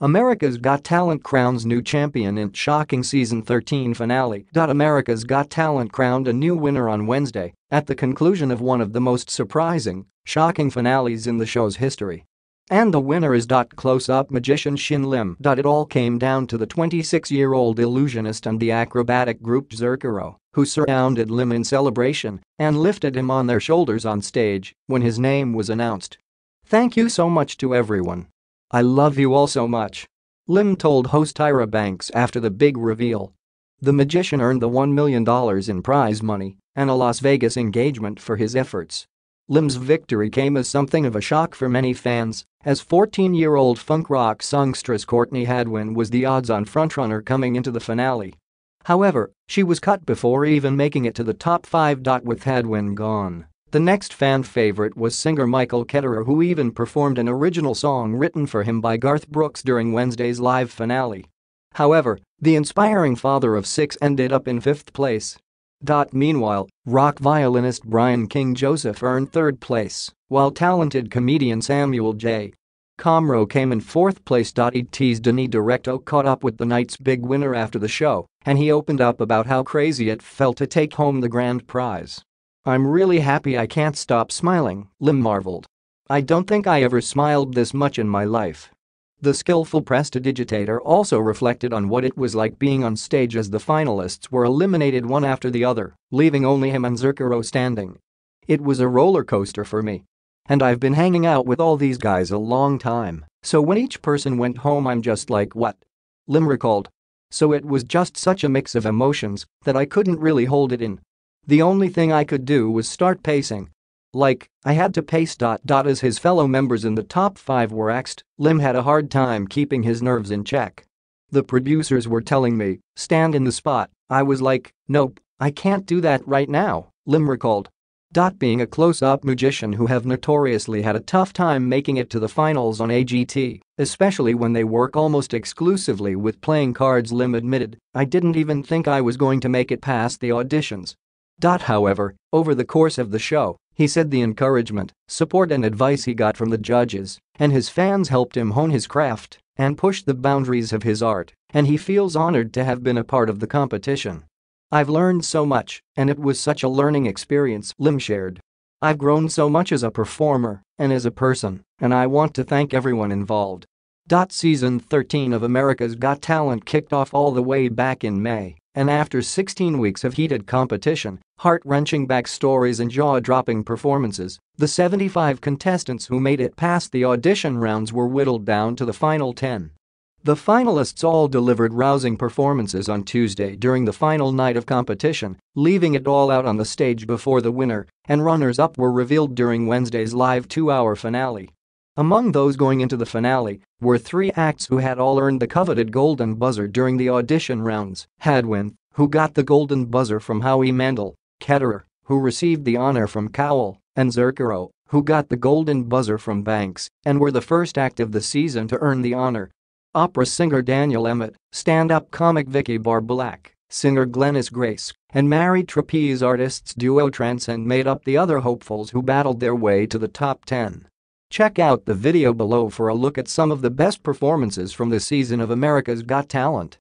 America's Got Talent crowns new champion in shocking season 13 finale. America's Got Talent crowned a new winner on Wednesday at the conclusion of one of the most surprising, shocking finales in the show's history. And the winner is close-up magician Shin Lim. It all came down to the 26-year-old illusionist and the acrobatic group Zurcaroh, who surrounded Lim in celebration and lifted him on their shoulders on stage when his name was announced. "Thank you so much to everyone. I love you all so much," Lim told host Tyra Banks after the big reveal. The magician earned the $1 million in prize money and a Las Vegas engagement for his efforts. Lim's victory came as something of a shock for many fans, as 14-year-old funk rock songstress Courtney Hadwin was the odds-on frontrunner coming into the finale. However, she was cut before even making it to the top 5. With Hadwin gone, the next fan favorite was singer Michael Ketterer, who even performed an original song written for him by Garth Brooks during Wednesday's live finale. However, the inspiring father of 6 ended up in 5th place. Meanwhile, rock violinist Brian King Joseph earned 3rd place, while talented comedian Samuel J. Comroe came in 4th place. ET's Denis Directo caught up with the night's big winner after the show, and he opened up about how crazy it felt to take home the grand prize. "I'm really happy I can't stop smiling," Lim marveled. "I don't think I ever smiled this much in my life." The skillful prestidigitator also reflected on what it was like being on stage as the finalists were eliminated one after the other, leaving only him and Zurcaroh standing. "It was a roller coaster for me. And I've been hanging out with all these guys a long time, so when each person went home I'm just like, what?" Lim recalled. "So it was just such a mix of emotions that I couldn't really hold it in. The only thing I could do was start pacing. Like, I had to pace. As his fellow members in the top 5 were axed, Lim had a hard time keeping his nerves in check. "The producers were telling me, 'Stand in the spot.' I was like, nope, I can't do that right now," Lim recalled. Being a close-up magician who have notoriously had a tough time making it to the finals on AGT, especially when they work almost exclusively with playing cards, Lim admitted, "I didn't even think I was going to make it past the auditions." However, over the course of the show, he said the encouragement, support and advice he got from the judges and his fans helped him hone his craft and push the boundaries of his art, and he feels honored to have been a part of the competition. "I've learned so much, and it was such a learning experience," Lim shared. "I've grown so much as a performer and as a person, and I want to thank everyone involved." Season 13 of America's Got Talent kicked off all the way back in May, and after 16 weeks of heated competition, heart-wrenching backstories and jaw-dropping performances, the 75 contestants who made it past the audition rounds were whittled down to the final 10. The finalists all delivered rousing performances on Tuesday during the final night of competition, leaving it all out on the stage before the winner and runners-up were revealed during Wednesday's live 2-hour finale. Among those going into the finale were 3 acts who had all earned the coveted golden buzzer during the audition rounds: Hadwin, who got the golden buzzer from Howie Mandel; Ketterer, who received the honor from Cowell; and Zurcaroh, who got the golden buzzer from Banks and were the first act of the season to earn the honor. Opera singer Daniel Emmett, stand-up comic Vicky Barblack, singer Glennis Grace, and married trapeze artists duo Trance made up the other hopefuls who battled their way to the top 10. Check out the video below for a look at some of the best performances from this season of America's Got Talent.